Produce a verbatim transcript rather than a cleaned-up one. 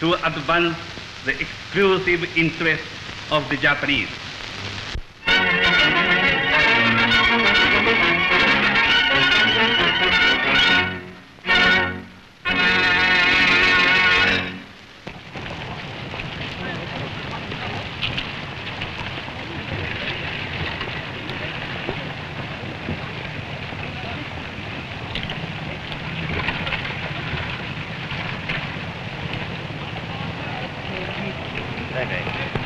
to advance the exclusive interests of the Japanese. Thank you.